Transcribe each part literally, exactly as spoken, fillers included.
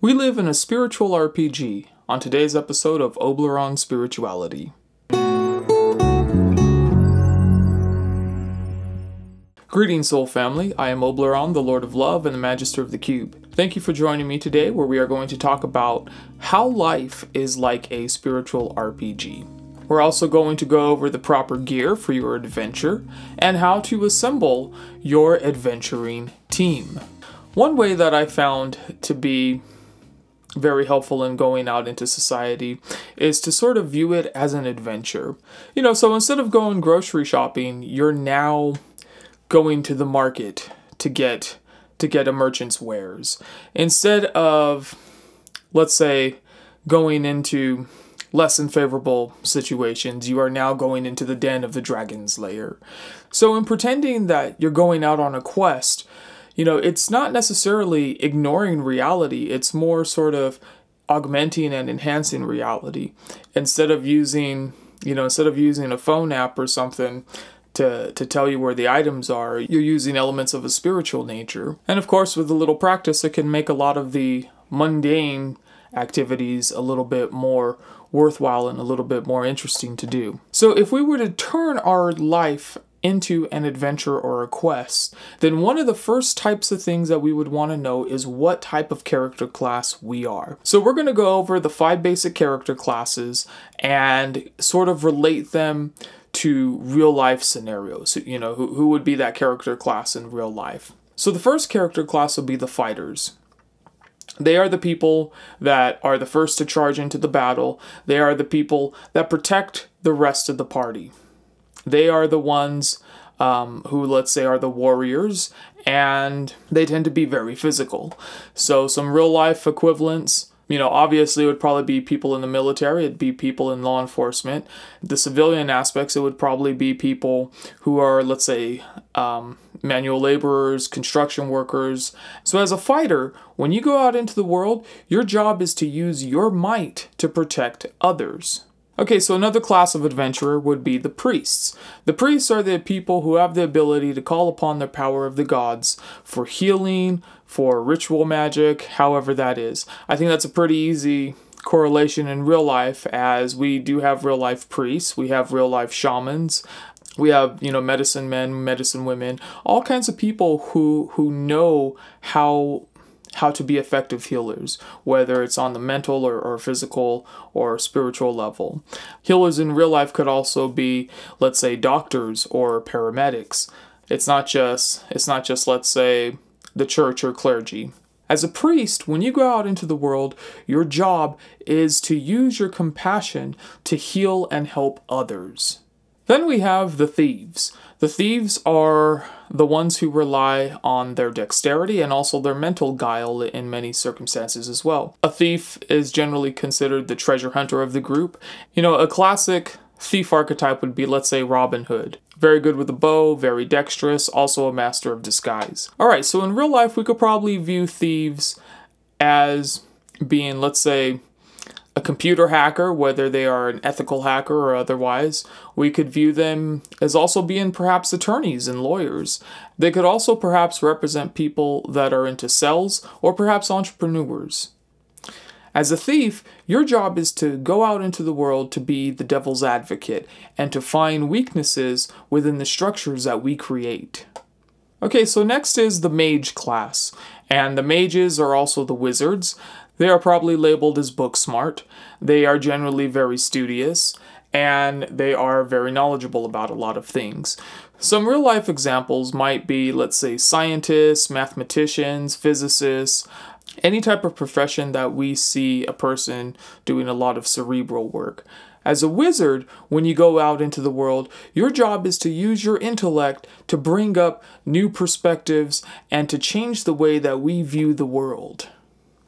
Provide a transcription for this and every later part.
We live in a spiritual R P G on today's episode of Oblyron Spirituality. Greetings, soul family. I am Oblyron, the Lord of Love and the Magister of the Cube. Thank you for joining me today, where we are going to talk about how life is like a spiritual R P G. We're also going to go over the proper gear for your adventure and how to assemble your adventuring team. One way that I found to be very helpful in going out into society is to sort of view it as an adventure. You know, so instead of going grocery shopping, you're now going to the market to get to get a merchant's wares. Instead of, let's say, going into less than favorable situations, you are now going into the den of the dragon slayer. So in pretending that you're going out on a quest, you know, it's not necessarily ignoring reality. It's more sort of augmenting and enhancing reality. Instead of using, you know, instead of using a phone app or something to, to tell you where the items are, you're using elements of a spiritual nature. And of course, with a little practice, it can make a lot of the mundane activities a little bit more worthwhile and a little bit more interesting to do. So if we were to turn our life into an adventure or a quest, then one of the first types of things that we would want to know is what type of character class we are. So we're going to go over the five basic character classes and sort of relate them to real life scenarios. You know, who, who would be that character class in real life? So the first character class will be the fighters. They are the people that are the first to charge into the battle. They are the people that protect the rest of the party. They are the ones um, who, let's say, are the warriors, and they tend to be very physical. So some real-life equivalents, you know, obviously it would probably be people in the military, it'd be people in law enforcement. The civilian aspects, it would probably be people who are, let's say, um, manual laborers, construction workers. So as a fighter, when you go out into the world, your job is to use your might to protect others. Okay, so another class of adventurer would be the priests. The priests are the people who have the ability to call upon the power of the gods for healing, for ritual magic, however that is. I think that's a pretty easy correlation in real life, as we do have real life priests, we have real life shamans, we have, you know, medicine men, medicine women, all kinds of people who who know how how to be effective healers, whether it's on the mental or, or physical or spiritual level. Healers in real life could also be, let's say, doctors or paramedics. It's not just, it's not just, let's say, the church or clergy. As a priest, when you go out into the world, your job is to use your compassion to heal and help others. Then we have the thieves. The thieves are the ones who rely on their dexterity and also their mental guile in many circumstances as well. A thief is generally considered the treasure hunter of the group. You know, a classic thief archetype would be, let's say, Robin Hood. Very good with a bow, very dexterous, also a master of disguise. All right, so in real life, we could probably view thieves as being, let's say, a computer hacker, whether they are an ethical hacker or otherwise. We could view them as also being perhaps attorneys and lawyers. They could also perhaps represent people that are into sales or perhaps entrepreneurs. As a thief, your job is to go out into the world to be the devil's advocate and to find weaknesses within the structures that we create. Okay, so next is the mage class, and the mages are also the wizards. They are probably labeled as book smart. They are generally very studious, and they are very knowledgeable about a lot of things. Some real life examples might be, let's say, scientists, mathematicians, physicists, any type of profession that we see a person doing a lot of cerebral work. As a wizard, when you go out into the world, your job is to use your intellect to bring up new perspectives and to change the way that we view the world.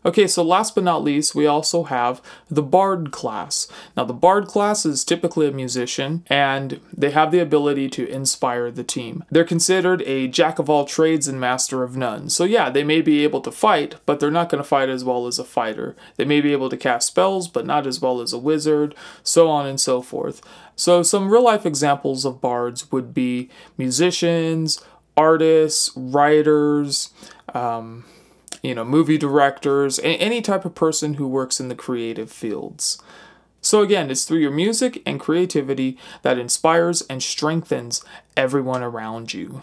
Okay, so last but not least, we also have the bard class. Now, the bard class is typically a musician, and they have the ability to inspire the team. They're considered a jack of all trades and master of none. So yeah, they may be able to fight, but they're not going to fight as well as a fighter. They may be able to cast spells, but not as well as a wizard, so on and so forth. So some real-life examples of bards would be musicians, artists, writers, um... you know, movie directors, any type of person who works in the creative fields. So again, it's through your music and creativity that inspires and strengthens everyone around you.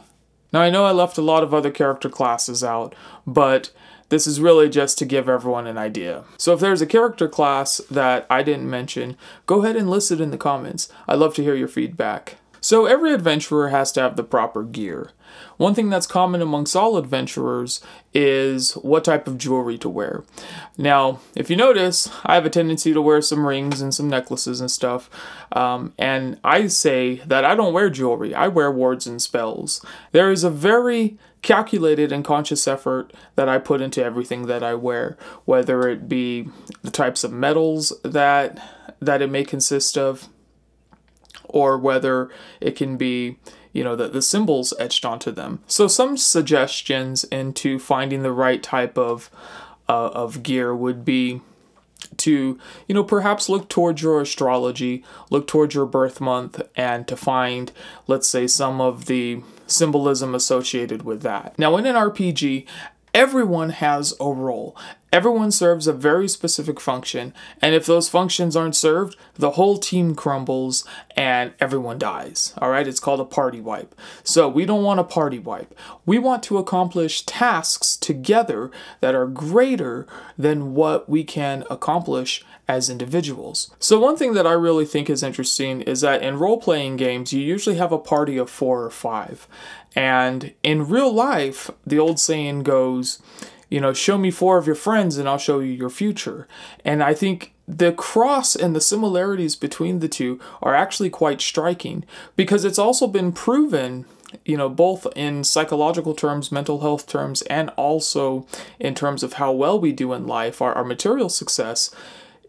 Now, I know I left a lot of other character classes out, but this is really just to give everyone an idea. So if there's a character class that I didn't mention, go ahead and list it in the comments. I'd love to hear your feedback. So every adventurer has to have the proper gear. One thing that's common amongst all adventurers is what type of jewelry to wear. Now, if you notice, I have a tendency to wear some rings and some necklaces and stuff. Um, and I say that I don't wear jewelry. I wear wards and spells. There is a very calculated and conscious effort that I put into everything that I wear, whether it be the types of metals that, that it may consist of, or whether it can be, you know, the, the symbols etched onto them. So some suggestions into finding the right type of, uh, of gear would be to, you know, perhaps look towards your astrology, look towards your birth month, and to find, let's say, some of the symbolism associated with that. Now, in an R P G, everyone has a role. Everyone serves a very specific function, and if those functions aren't served, the whole team crumbles and everyone dies. All right, it's called a party wipe. So we don't want a party wipe. We want to accomplish tasks together that are greater than what we can accomplish as individuals. So one thing that I really think is interesting is that in role-playing games, you usually have a party of four or five. And in real life, the old saying goes, you know, show me four of your friends and I'll show you your future. And I think the cross and the similarities between the two are actually quite striking, because it's also been proven, you know, both in psychological terms, mental health terms, and also in terms of how well we do in life, our, our material success.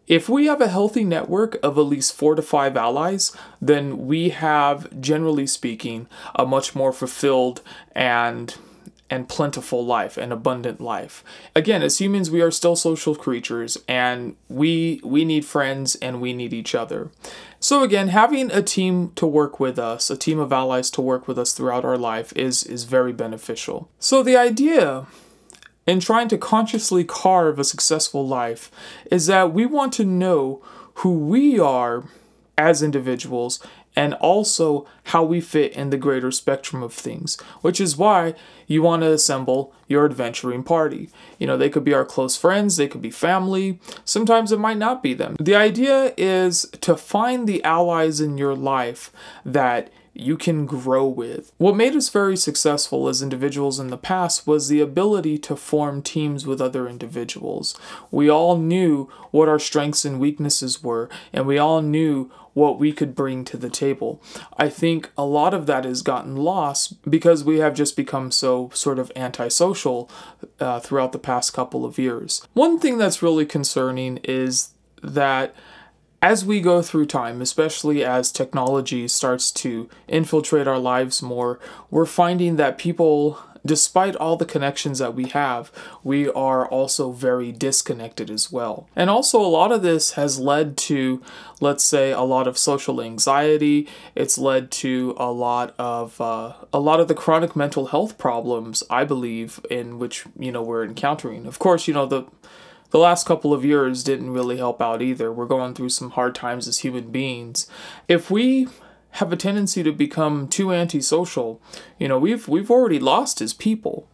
If we have a healthy network of at least four to five allies, then we have, generally speaking, a much more fulfilled and and plentiful life, an abundant life. Again, as humans, we are still social creatures, and we we need friends and we need each other. So again, having a team to work with us, a team of allies to work with us throughout our life is, is very beneficial. So the idea in trying to consciously carve a successful life is that we want to know who we are as individuals, and also how we fit in the greater spectrum of things, which is why you want to assemble your adventuring party. You know, they could be our close friends, they could be family, sometimes it might not be them. The idea is to find the allies in your life that you can grow with. What made us very successful as individuals in the past was the ability to form teams with other individuals. We all knew what our strengths and weaknesses were, and we all knew what we could bring to the table. I think a lot of that has gotten lost because we have just become so sort of antisocial uh, throughout the past couple of years. One thing that's really concerning is that as we go through time, especially as technology starts to infiltrate our lives more, we're finding that people, despite all the connections that we have, we are also very disconnected as well. And also a lot of this has led to, let's say, a lot of social anxiety. It's led to a lot of uh, a lot of the chronic mental health problems, I believe, in which, you know, we're encountering. Of course, you know, the The last couple of years didn't really help out either. We're going through some hard times as human beings. If we have a tendency to become too antisocial, you know, we've we've already lost as people.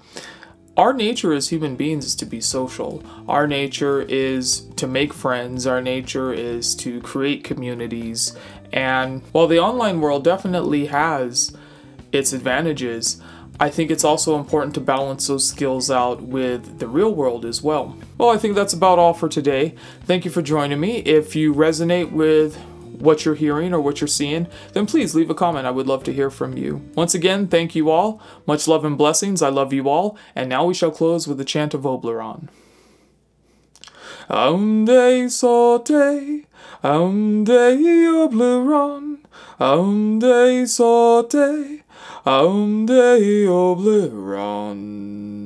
Our nature as human beings is to be social. Our nature is to make friends. Our nature is to create communities. And while the online world definitely has its advantages, I think it's also important to balance those skills out with the real world as well. Well, I think that's about all for today. Thank you for joining me. If you resonate with what you're hearing or what you're seeing, then please leave a comment. I would love to hear from you. Once again, thank you all. Much love and blessings. I love you all. And now we shall close with the chant of Oblyron. Aum Dei Sorte, Aum Dei Oblyron, Aum Dei Sorte, Aum Dei Oblyron.